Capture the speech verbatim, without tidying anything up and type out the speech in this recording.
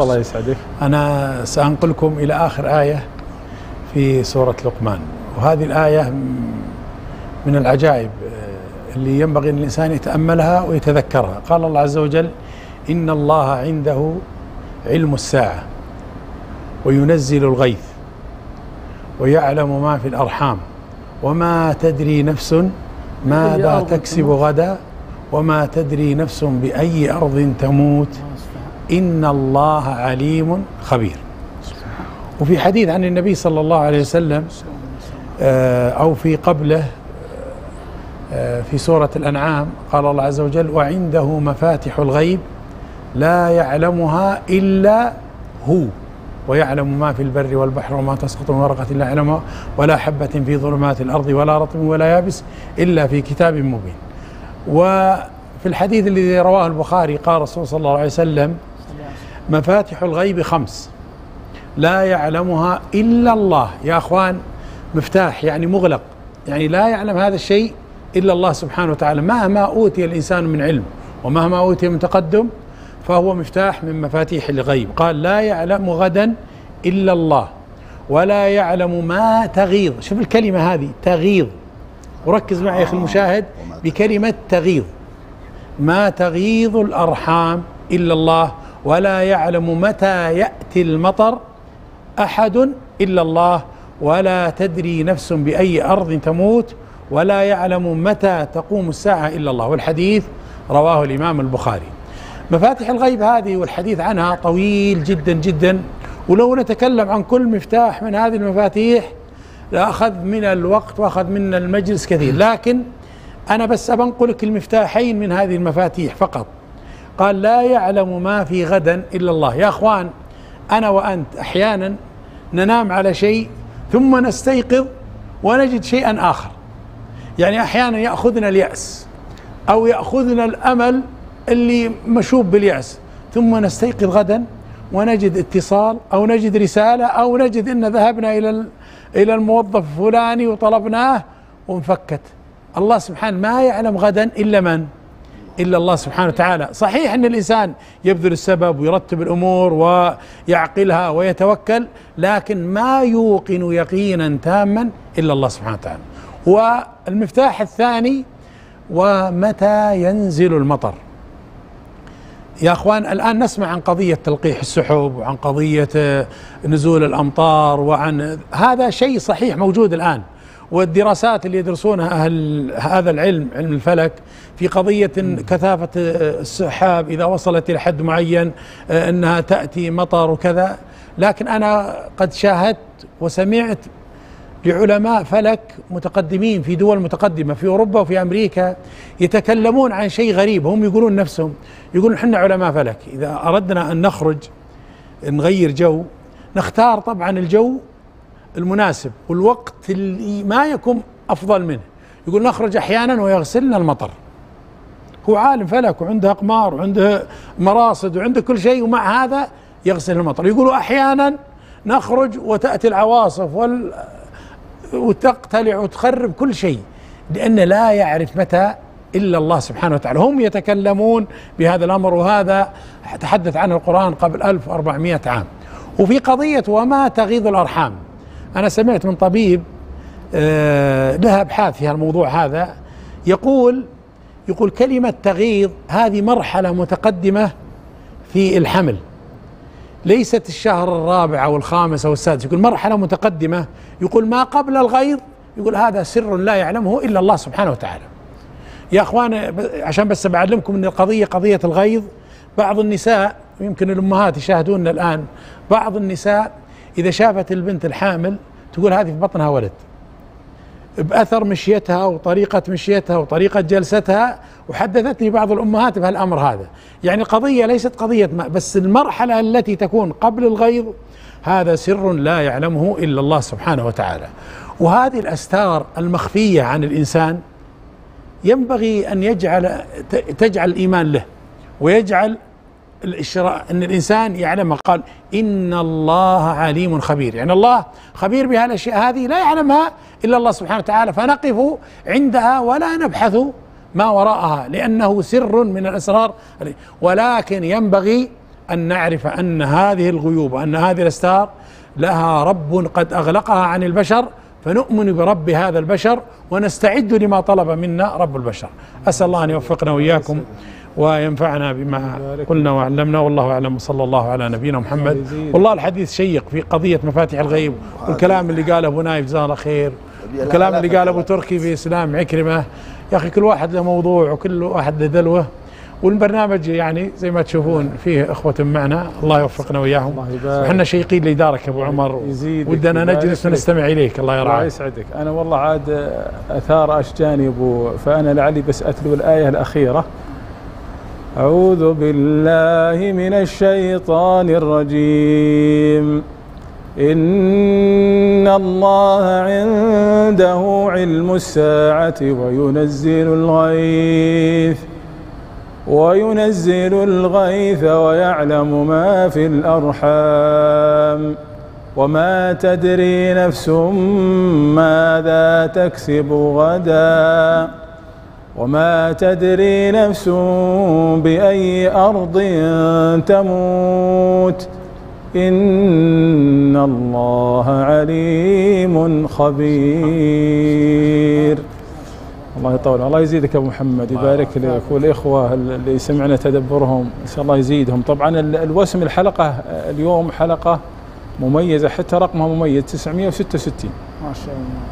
الله يسعدك. أنا سأنقلكم إلى آخر آية في سورة لقمان، وهذه الآية من العجائب اللي ينبغي أن الإنسان يتأملها ويتذكرها. قال الله عز وجل: إن الله عنده علم الساعة وينزل الغيث ويعلم ما في الأرحام وما تدري نفس ماذا تكسب غدا وما تدري نفس بأي أرض تموت إن الله عليم خبير. وفي حديث عن النبي صلى الله عليه وسلم أو في قبله في سورة الأنعام قال الله عز وجل: وعنده مفاتح الغيب لا يعلمها إلا هو ويعلم ما في البر والبحر وما تسقط من ورقة لا يعلمها ولا حبة في ظلمات الأرض ولا رطب ولا يابس إلا في كتاب مبين. وفي الحديث الذي رواه البخاري قال الرسول صلى الله عليه وسلم: مفاتح الغيب خمس لا يعلمها إلا الله. يا أخوان، مفتاح يعني مغلق، يعني لا يعلم هذا الشيء إلا الله سبحانه وتعالى. مهما أوتي الإنسان من علم ومهما أوتي من تقدم فهو مفتاح من مفاتيح الغيب. قال: لا يعلم غدا إلا الله ولا يعلم ما تغيض. شوف الكلمة هذه، تغيض، وركز معي يا أخي المشاهد بكلمة تغيض. ما تغيض الأرحام إلا الله، ولا يعلم متى يأتي المطر أحد إلا الله، ولا تدري نفس بأي أرض تموت، ولا يعلم متى تقوم الساعة إلا الله. والحديث رواه الإمام البخاري. مفاتيح الغيب هذه والحديث عنها طويل جدا جدا، ولو نتكلم عن كل مفتاح من هذه المفاتيح لأخذ من الوقت وأخذ من المجلس كثير، لكن أنا بس أنقلك المفتاحين من هذه المفاتيح فقط. قال: لا يعلم ما في غدا إلا الله. يا أخوان، أنا وأنت أحيانا ننام على شيء ثم نستيقظ ونجد شيئا آخر، يعني أحيانا يأخذنا اليأس أو يأخذنا الأمل اللي مشوب باليأس، ثم نستيقظ غدا ونجد اتصال أو نجد رسالة أو نجد إن ذهبنا إلى إلى الموظف الفلاني وطلبناه وانفكت. الله سبحانه ما يعلم غدا إلا من؟ إلا الله سبحانه وتعالى. صحيح أن الإنسان يبذل السبب ويرتب الأمور ويعقلها ويتوكل، لكن ما يوقن يقينا تاما إلا الله سبحانه وتعالى. والمفتاح الثاني: ومتى ينزل المطر. يا أخوان، الآن نسمع عن قضية تلقيح السحب وعن قضية نزول الأمطار، وعن هذا شيء صحيح موجود الآن، والدراسات اللي يدرسونها أهل هذا العلم، علم الفلك، في قضية كثافة السحاب إذا وصلت إلى حد معين أنها تأتي مطر وكذا. لكن أنا قد شاهدت وسمعت لعلماء فلك متقدمين في دول متقدمة في أوروبا وفي أمريكا يتكلمون عن شيء غريب. هم يقولون نفسهم، يقولون حنا علماء فلك إذا أردنا أن نخرج نغير جو نختار طبعا الجو المناسب والوقت اللي ما يكون أفضل منه. يقول نخرج أحيانا ويغسلنا المطر. هو عالم فلك وعنده أقمار وعنده مراصد وعنده كل شيء، ومع هذا يغسل المطر. يقولوا أحيانا نخرج وتأتي العواصف وال وتقتلع وتخرب كل شيء، لأنه لا يعرف متى إلا الله سبحانه وتعالى. هم يتكلمون بهذا الأمر، وهذا تحدث عنه القرآن قبل ألف وأربعمائة عام. وفي قضية وما تغيض الأرحام، أنا سمعت من طبيب لها أبحاث في الموضوع هذا، يقول يقول كلمة تغيض هذه مرحلة متقدمة في الحمل، ليست الشهر الرابع أو الخامس أو السادس، يقول مرحلة متقدمة. يقول ما قبل الغيظ، يقول هذا سر لا يعلمه إلا الله سبحانه وتعالى. يا أخوان، عشان بس بعلمكم أن القضية قضية الغيظ، بعض النساء يمكن الأمهات يشاهدوننا الآن، بعض النساء إذا شافت البنت الحامل تقول هذه في بطنها ولد، بأثر مشيتها وطريقة مشيتها وطريقة جلستها. وحدثتني بعض الأمهات بهالأمر هذا، يعني القضية ليست قضية ما، بس المرحلة التي تكون قبل الغيظ هذا سر لا يعلمه إلا الله سبحانه وتعالى. وهذه الأستار المخفية عن الإنسان ينبغي أن يجعل تجعل الإيمان له، ويجعل أن الإنسان يعلمها. قال: إن الله عليم خبير، يعني الله خبير بها الأشياء هذه لا يعلمها إلا الله سبحانه وتعالى، فنقف عندها ولا نبحث ما وراءها، لأنه سر من الأسرار. ولكن ينبغي أن نعرف أن هذه الغيوب وأن هذه الأستار لها رب قد أغلقها عن البشر، فنؤمن برب هذا البشر ونستعد لما طلب منا رب البشر. أسأل الله أن يوفقنا وإياكم وينفعنا بما قلنا وعلمنا، والله أعلم، صلى الله على نبينا محمد. والله الحديث شيق في قضية مفاتيح الغيب، والكلام اللي قاله أبو نايف جزاه الله خير، والكلام اللي قاله أبو تركي في إسلام عكرمة، يا أخي كل واحد له موضوع وكل واحد له دلوه، والبرنامج يعني زي ما تشوفون فيه إخوة معنا، الله يوفقنا وإياهم. احنا شيقين لإدارك أبو عمر، ودنا نجلس ونستمع إليك، الله يرعاك الله يسعدك. أنا والله عاد أثار أشجاني أبو، فأنا لعلي بس أتلو الآية الأخيرة. أعوذ بالله من الشيطان الرجيم. إن الله عنده علم الساعة وينزل الغيث وينزل الغيث ويعلم ما في الأرحام وما تدري نفس ماذا تكسب غدا وما تدري نفس بأي أرض تموت إن الله عليم خبير. الله يطول، الله يزيدك أبو محمد، يبارك لك والإخوة اللي سمعنا تدبرهم إن شاء الله يزيدهم. طبعا الوسم الحلقة اليوم حلقة مميزة، حتى رقمها مميز تسعمئة وستة وستين ما شاء الله.